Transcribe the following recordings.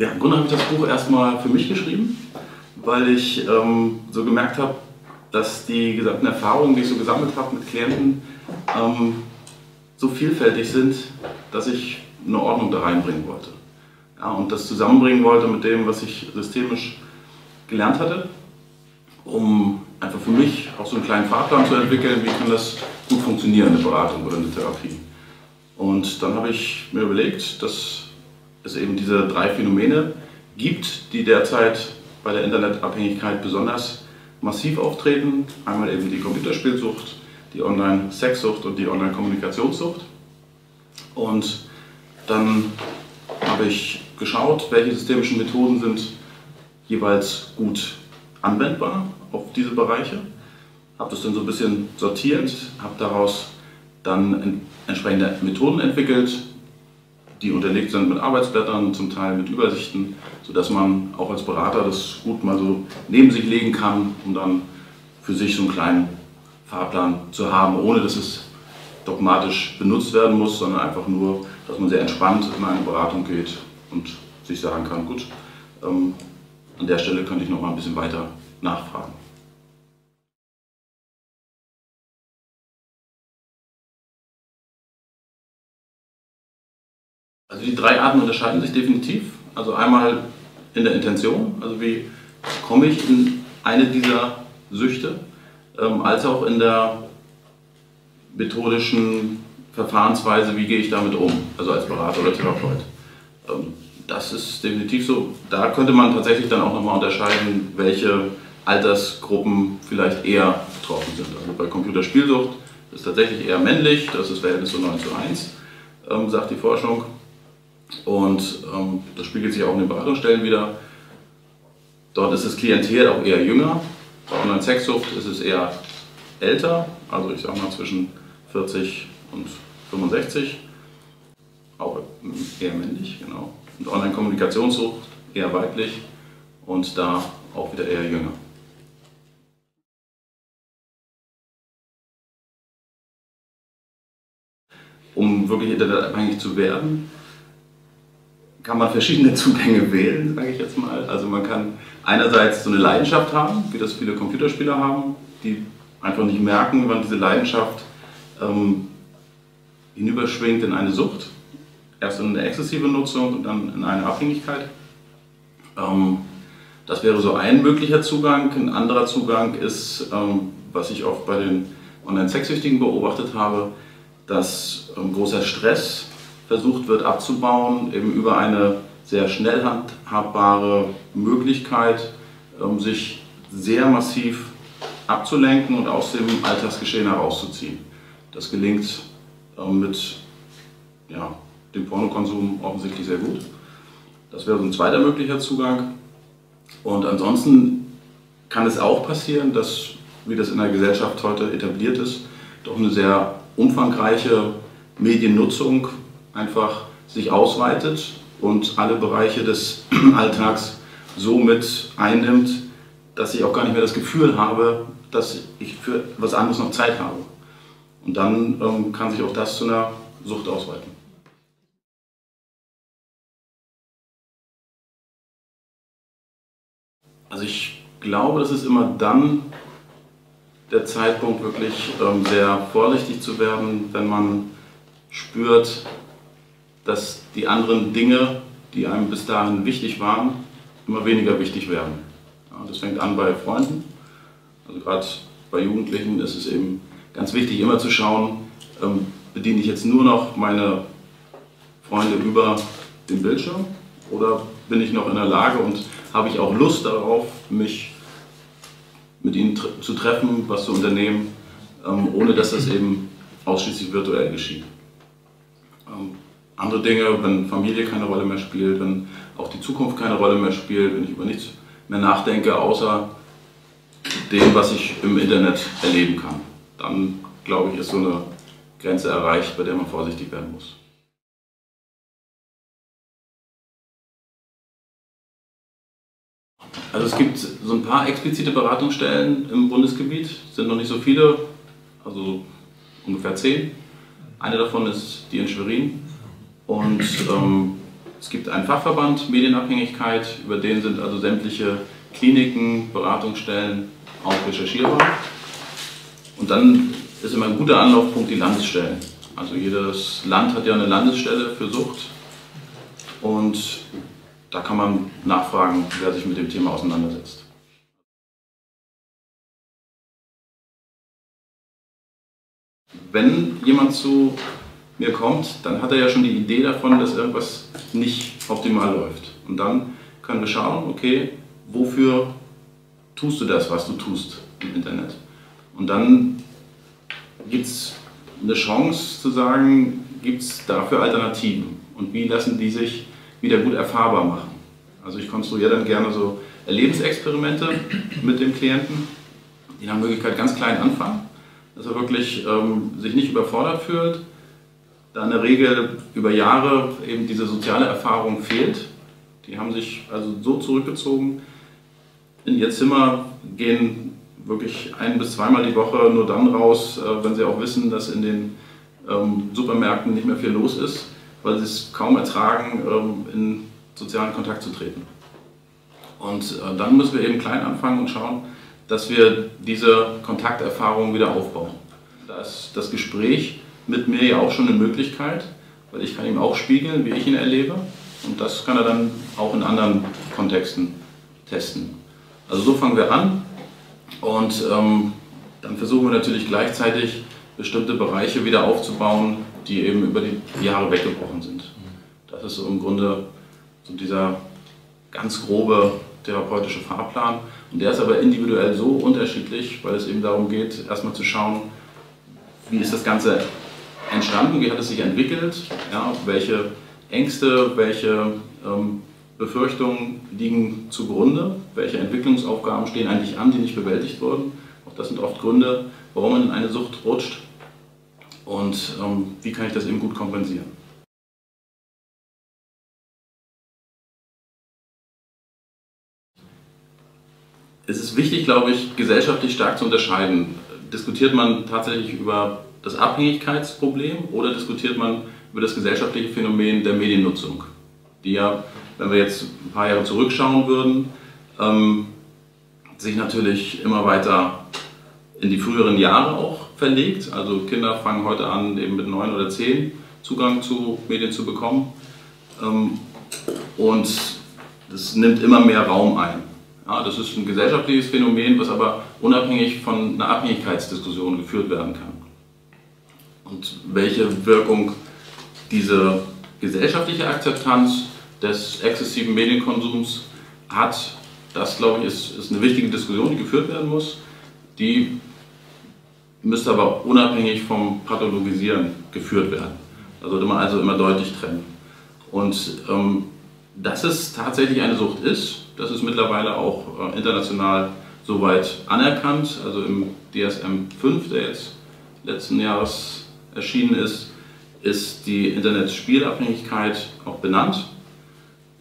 Ja, im Grunde habe ich das Buch erstmal für mich geschrieben, weil ich so gemerkt habe, dass die gesamten Erfahrungen, die ich so gesammelt habe mit Klienten, so vielfältig sind, dass ich eine Ordnung da reinbringen wollte. Ja, und das zusammenbringen wollte mit dem, was ich systemisch gelernt hatte, um einfach für mich auch so einen kleinen Fahrplan zu entwickeln, wie kann das gut funktionieren, eine Beratung oder eine Therapie. Und dann habe ich mir überlegt, dass es eben diese drei Phänomene gibt, die derzeit bei der Internetabhängigkeit besonders massiv auftreten. Einmal eben die Computerspielsucht, die Online-Sexsucht und die Online-Kommunikationssucht. Und dann habe ich geschaut, welche systemischen Methoden sind jeweils gut anwendbar auf diese Bereiche. Habe das dann so ein bisschen sortiert, habe daraus dann entsprechende Methoden entwickelt, die unterlegt sind mit Arbeitsblättern, zum Teil mit Übersichten, sodass man auch als Berater das gut mal so neben sich legen kann, um dann für sich so einen kleinen Fahrplan zu haben, ohne dass es dogmatisch benutzt werden muss, sondern einfach nur, dass man sehr entspannt in eine Beratung geht und sich sagen kann, gut, an der Stelle könnte ich noch mal ein bisschen weiter nachfragen. Also die drei Arten unterscheiden sich definitiv. Also einmal in der Intention, also wie komme ich in eine dieser Süchte, als auch in der methodischen Verfahrensweise, wie gehe ich damit um, also als Berater oder Therapeut. Das ist definitiv so. Da könnte man tatsächlich dann auch nochmal unterscheiden, welche Altersgruppen vielleicht eher betroffen sind. Also bei Computerspielsucht ist tatsächlich eher männlich, das ist Verhältnis so 9:1, sagt die Forschung. Und das spiegelt sich auch in den Beratungsstellen wieder. Dort ist das Klientel auch eher jünger. Bei Online-Sexsucht ist es eher älter, also ich sag mal zwischen 40 und 65. Auch eher männlich, genau. Und Online-Kommunikationssucht eher weiblich und da auch wieder eher jünger. Um wirklich internetabhängig zu werden, kann man verschiedene Zugänge wählen, sage ich jetzt mal. Also man kann einerseits so eine Leidenschaft haben, wie das viele Computerspieler haben, die einfach nicht merken, wann diese Leidenschaft hinüberschwingt in eine Sucht. Erst in eine exzessive Nutzung und dann in eine Abhängigkeit. Das wäre so ein möglicher Zugang. Ein anderer Zugang ist, was ich oft bei den Online-Sexsüchtigen beobachtet habe, dass großer Stress versucht wird abzubauen, eben über eine sehr schnell handhabbare Möglichkeit, sich sehr massiv abzulenken und aus dem Alltagsgeschehen herauszuziehen. Das gelingt mit dem Pornokonsum offensichtlich sehr gut. Das wäre so ein zweiter möglicher Zugang. Und ansonsten kann es auch passieren, dass, wie das in der Gesellschaft heute etabliert ist, doch eine sehr umfangreiche Mediennutzung einfach sich ausweitet und alle Bereiche des Alltags so mit einnimmt, dass ich auch gar nicht mehr das Gefühl habe, dass ich für was anderes noch Zeit habe. Und dann kann sich auch das zu einer Sucht ausweiten. Also ich glaube, das ist immer dann der Zeitpunkt, wirklich sehr vorsichtig zu werden, wenn man spürt, dass die anderen Dinge, die einem bis dahin wichtig waren, immer weniger wichtig werden. Ja, das fängt an bei Freunden. Also gerade bei Jugendlichen ist es eben ganz wichtig, immer zu schauen, bediene ich jetzt nur noch meine Freunde über den Bildschirm oder bin ich noch in der Lage und habe ich auch Lust darauf, mich mit ihnen zu treffen, was zu unternehmen, ohne dass das eben ausschließlich virtuell geschieht. Andere Dinge, wenn Familie keine Rolle mehr spielt, wenn auch die Zukunft keine Rolle mehr spielt, wenn ich über nichts mehr nachdenke, außer dem, was ich im Internet erleben kann. Dann, glaube ich, ist so eine Grenze erreicht, bei der man vorsichtig werden muss. Also es gibt so ein paar explizite Beratungsstellen im Bundesgebiet, sind noch nicht so viele, also ungefähr 10. Eine davon ist die in Schwerin. Und Es gibt einen Fachverband Medienabhängigkeit, über den sind also sämtliche Kliniken, Beratungsstellen auch recherchierbar. Und dann ist immer ein guter Anlaufpunkt die Landesstellen. Also jedes Land hat ja eine Landesstelle für Sucht und da kann man nachfragen, wer sich mit dem Thema auseinandersetzt. Wenn jemand zu mir kommt, dann hat er ja schon die Idee davon, dass irgendwas nicht optimal läuft. Und dann können wir schauen, okay, wofür tust du das, was du tust im Internet? Und dann gibt es eine Chance zu sagen, gibt es dafür Alternativen und wie lassen die sich wieder gut erfahrbar machen. Also ich konstruiere dann gerne so Erlebensexperimente mit dem Klienten, die nach Möglichkeit ganz klein anfangen, dass er wirklich sich nicht überfordert fühlt, da in der Regel über Jahre eben diese soziale Erfahrung fehlt. Die haben sich also so zurückgezogen, in ihr Zimmer gehen wirklich 1- bis zweimal die Woche nur dann raus, wenn sie auch wissen, dass in den Supermärkten nicht mehr viel los ist, weil sie es kaum ertragen, in sozialen Kontakt zu treten. Und dann müssen wir eben klein anfangen und schauen, dass wir diese Kontakterfahrung wieder aufbauen. Da ist das Gespräch mit mir ja auch schon eine Möglichkeit, weil ich kann ihm auch spiegeln, wie ich ihn erlebe und das kann er dann auch in anderen Kontexten testen. Also so fangen wir an. Und dann versuchen wir natürlich gleichzeitig bestimmte Bereiche wieder aufzubauen, die eben über die Jahre weggebrochen sind. Das ist so im Grunde so dieser ganz grobe therapeutische Fahrplan. Und der ist aber individuell so unterschiedlich, weil es eben darum geht, erstmal zu schauen, wie ist das Ganze entstanden, wie hat es sich entwickelt, ja, welche Ängste, welche Befürchtungen liegen zugrunde, welche Entwicklungsaufgaben stehen eigentlich an, die nicht bewältigt wurden. Auch das sind oft Gründe, warum man in eine Sucht rutscht und wie kann ich das eben gut kompensieren. Es ist wichtig, glaube ich, gesellschaftlich stark zu unterscheiden. Diskutiert man tatsächlich über das Abhängigkeitsproblem oder diskutiert man über das gesellschaftliche Phänomen der Mediennutzung, die ja, wenn wir jetzt ein paar Jahre zurückschauen würden, sich natürlich immer weiter in die früheren Jahre auch verlegt. Also Kinder fangen heute an, eben mit 9 oder 10 Zugang zu Medien zu bekommen. Und das nimmt immer mehr Raum ein. Ja, das ist ein gesellschaftliches Phänomen, was aber unabhängig von einer Abhängigkeitsdiskussion geführt werden kann. Und welche Wirkung diese gesellschaftliche Akzeptanz des exzessiven Medienkonsums hat, das glaube ich ist eine wichtige Diskussion, die geführt werden muss. Die müsste aber unabhängig vom Pathologisieren geführt werden. Da sollte man also immer deutlich trennen. Und dass es tatsächlich eine Sucht ist, das ist mittlerweile auch international soweit anerkannt. Also im DSM-5, der jetzt letzten Jahres erschienen ist, ist die Internetspielabhängigkeit auch benannt.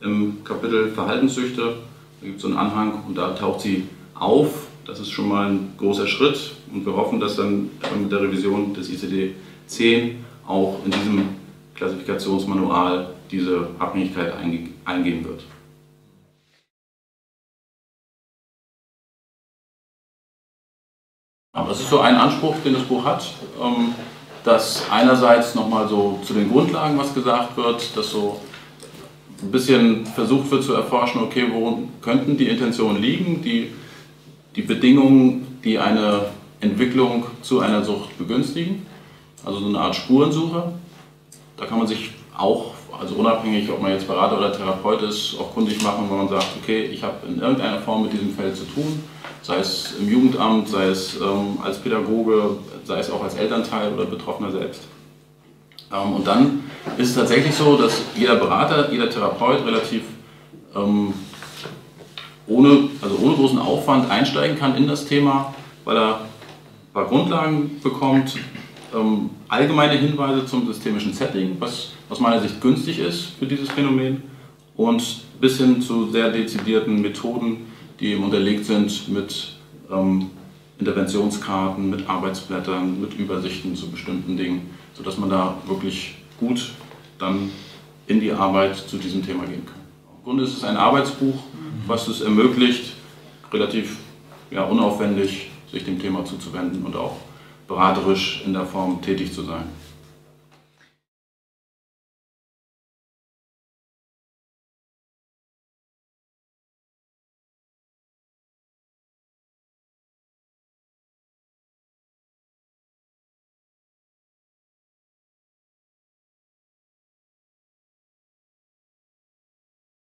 Im Kapitel Verhaltenssüchte, da gibt es so einen Anhang und da taucht sie auf. Das ist schon mal ein großer Schritt und wir hoffen, dass dann mit der Revision des ICD-10 auch in diesem Klassifikationsmanual diese Abhängigkeit eingehen wird. Aber das ist so ein Anspruch, den das Buch hat, dass einerseits nochmal so zu den Grundlagen was gesagt wird, dass so ein bisschen versucht wird zu erforschen, okay, wo könnten die Intentionen liegen, die Bedingungen, die eine Entwicklung zu einer Sucht begünstigen, also so eine Art Spurensuche. Da kann man sich auch, also unabhängig, ob man jetzt Berater oder Therapeut ist, auch kundig machen, wenn man sagt, okay, ich habe in irgendeiner Form mit diesem Feld zu tun, sei es im Jugendamt, sei es als Pädagoge, sei es auch als Elternteil oder Betroffener selbst. Und dann ist es tatsächlich so, dass jeder Berater, jeder Therapeut relativ ohne großen Aufwand einsteigen kann in das Thema, weil er ein paar Grundlagen bekommt, allgemeine Hinweise zum systemischen Setting, was aus meiner Sicht günstig ist für dieses Phänomen, und bis hin zu sehr dezidierten Methoden, die eben unterlegt sind mit Interventionskarten, mit Arbeitsblättern, mit Übersichten zu bestimmten Dingen, sodass man da wirklich gut dann in die Arbeit zu diesem Thema gehen können. Im Grunde ist es ein Arbeitsbuch, was es ermöglicht, relativ unaufwendig sich dem Thema zuzuwenden und auch beraterisch in der Form tätig zu sein.